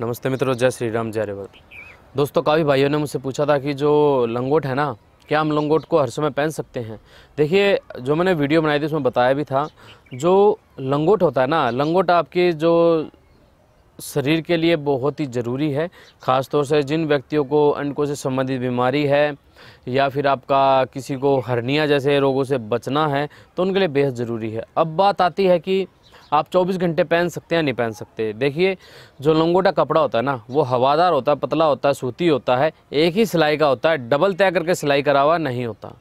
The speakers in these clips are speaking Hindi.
नमस्ते मित्रों, जय श्री राम, जय रेवल। दोस्तों, काफ़ी भाइयों ने मुझसे पूछा था कि जो लंगोट है ना, क्या हम लंगोट को हर समय पहन सकते हैं। देखिए, जो मैंने वीडियो बनाई थी उसमें बताया भी था, जो लंगोट होता है ना, लंगोट आपके जो शरीर के लिए बहुत ही ज़रूरी है। ख़ासतौर से जिन व्यक्तियों को अंडकों से संबंधित बीमारी है या फिर आपका किसी को हर्निया जैसे रोगों से बचना है तो उनके लिए बेहद ज़रूरी है। अब बात आती है कि आप 24 घंटे पहन सकते हैं या नहीं पहन सकते। देखिए, जो लंगोट का कपड़ा होता है ना, वो हवादार होता है, पतला होता है, सूती होता है, एक ही सिलाई का होता है, डबल तय करके सिलाई करा हुआ नहीं होता,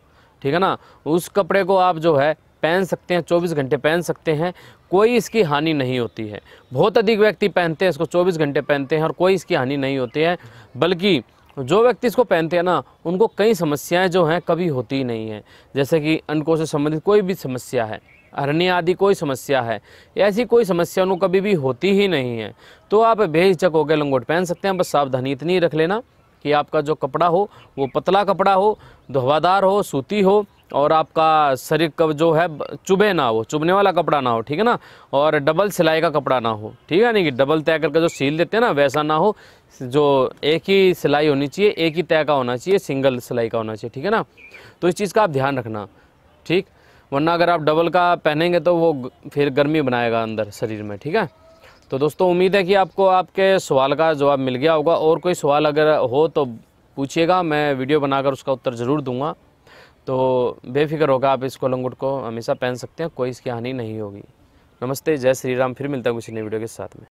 ठीक है ना। उस कपड़े को आप जो है पहन सकते हैं, 24 घंटे पहन सकते हैं, कोई इसकी हानि नहीं होती है। बहुत अधिक व्यक्ति पहनते हैं इसको, 24 घंटे पहनते हैं और कोई इसकी हानि नहीं होती है, बल्कि जो व्यक्ति इसको पहनते हैं ना उनको कई समस्याएं जो हैं कभी होती ही नहीं है। जैसे कि अंडकों से संबंधित कोई भी समस्या है, हरनिया आदि कोई समस्या है, ऐसी कोई समस्या उनको कभी भी होती ही नहीं है। तो आप बेहिचक होकर लंगोट पहन सकते हैं। बस सावधानी इतनी ही रख लेना कि आपका जो कपड़ा हो वो पतला कपड़ा हो, हवादार हो, सूती हो और आपका शरीर का जो है चुभे ना हो, चुभने वाला कपड़ा ना हो, ठीक है ना। और डबल सिलाई का कपड़ा ना हो, ठीक है, नहीं कि डबल तय करके जो सील देते हैं ना वैसा ना हो। जो एक ही सिलाई होनी चाहिए, एक ही तय का होना चाहिए, सिंगल सिलाई का होना चाहिए, ठीक है ना। तो इस चीज़ का आप ध्यान रखना, ठीक, वरना अगर आप डबल का पहनेंगे तो वो फिर गर्मी बनाएगा अंदर शरीर में, ठीक है। तो दोस्तों, उम्मीद है कि आपको आपके सवाल का जवाब मिल गया होगा। और कोई सवाल अगर हो तो पूछिएगा, मैं वीडियो बनाकर उसका उत्तर ज़रूर दूंगा। तो बेफिक्र होगा, आप इसको लंगोट को हमेशा पहन सकते हैं, कोई इसकी हानि नहीं होगी। नमस्ते, जय श्री राम। फिर मिलता है कुछ नई वीडियो के साथ में।